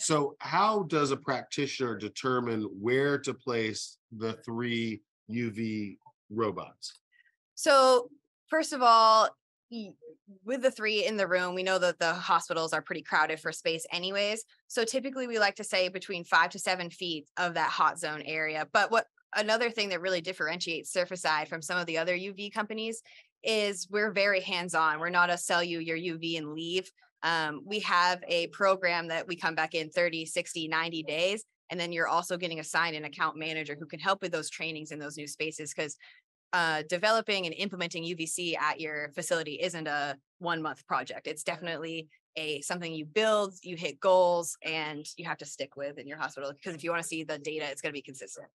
So how does a practitioner determine where to place the 3 UV robots? So first of all, with the 3 in the room, we know that the hospitals are pretty crowded for space anyways. So typically we like to say between 5 to 7 feet of that hot zone area. But what another thing that really differentiates Surfacide from some of the other UV companies is we're very hands-on. We're not a sell you your UV and leave. We have a program that we come back in 30, 60, 90 days. And then you're also getting assigned an account manager who can help with those trainings in those new spaces, because developing and implementing UV-C at your facility isn't a 1-month project. It's definitely something you build, you hit goals, and you have to stick with in your hospital, because if you want to see the data, it's going to be consistent.